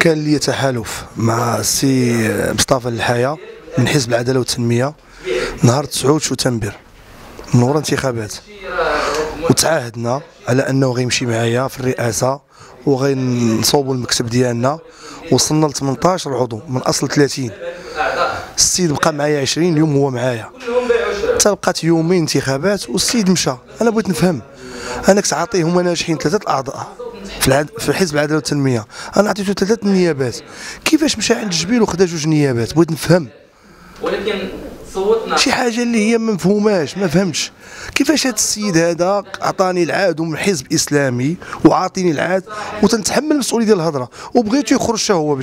كان لي تحالف مع السي مصطفى الحيا من حزب العدالة والتنمية نهار 9 شتنبر من ورا انتخابات، وتعاهدنا على انه غيمشي معايا في الرئاسة وغينصوبوا المكتب ديالنا. وصلنا ل 18 عضو من اصل 30. السيد بقى معايا 20 يوم، هو معايا حتى بقات يومين انتخابات والسيد مشى. انا بغيت نفهم، انا كنت عاطيه هما ناجحين 3 الاعضاء في حزب العداله والتنميه، انا عطيته 3 نيابات، كيفاش مشى عند جبيل وخدا 2 نيابات؟ بغيت نفهم. ولكن صوتنا شي حاجه اللي هي ما فهمتش كيفاش هذا السيد هذا عطاني العاد ومن حزب اسلامي وعاطيني العاد وتنتحمل المسؤوليه ديال الهضره، وبغيتو يخرج حتى هو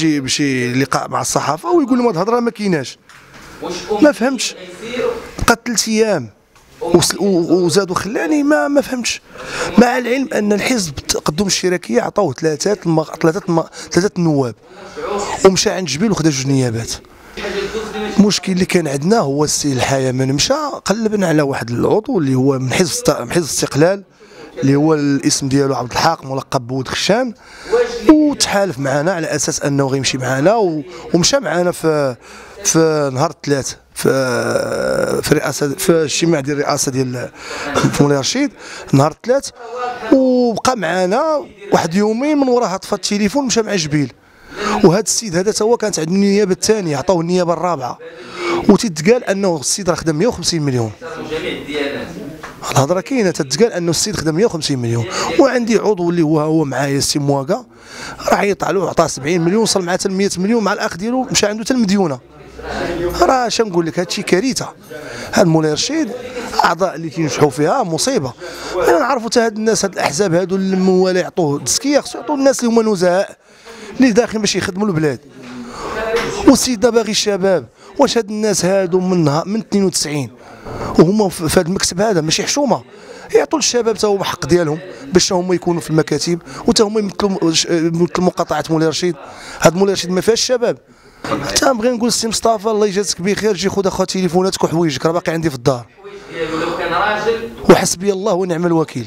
بشي لقاء مع الصحافه ويقول لهم هاد الهضره ما كايناش. ما فهمتش، بقات 3 ايام وزادوا خلاني ما فهمتش، مع العلم ان الحزب التقدم الشراكيه عطاوه 3 نواب ومشى عند جبيل وخدا 2 نيابات. المشكل اللي كان عندنا هو السي الحايا من مشى قلبنا على واحد العضو اللي هو من حزب الاستقلال، اللي هو الاسم ديالو عبد الحق ملقب بود خشان، وتحالف معنا على اساس انه غيمشي معنا ومشى معنا في نهار الثلاث في الاجتماع ديال الرئاسه ديال مولاي رشيد نهار الثلاث، وبقى معنا واحد يومين من وراها طفى التليفون مشى مع جبيل. وهذا السيد هذا تا هو كانت عنده النيابه الثانيه، عطاوه النيابه الرابعه، وتتقال انه السيد راه خدا 150 مليون. الهضره كاينه، تتقال انه السيد خدا 150 مليون، وعندي عضو اللي هو معايا السي مواكا راه عيط عليه عطاه 70 مليون، وصل معاه حتى 100 مليون مع الاخ ديالو مشى عنده حتى المديونه. راه اش نقول لك، هادشي كارثه. هاد مولاي رشيد اعضاء اللي كينجحوا فيها مصيبه. انا نعرفوا حتى هاد الناس، هاد الاحزاب هادو اللي من ولا يعطوه التزكيه خصو يعطوا الناس اللي هما نزهاء اللي داخل باش يخدموا البلاد. والسيد دا باغي الشباب، واش هاد الناس هادو من 92 وهما في هاد المكتب هذا ماشي حشومه، يعطوا للشباب تا هو الحق ديالهم باش هما يكونوا في المكاتب وتا هما يمثلوا مقاطعه مولاي رشيد. هاد مولاي رشيد ما فيهاش الشباب. حتى نبغي نقول السي مصطفى الله يجازيك بخير، جي خذ اخا تليفوناتك وحوايجك راه باقي عندي في الدار، وحسبي الله ونعم الوكيل.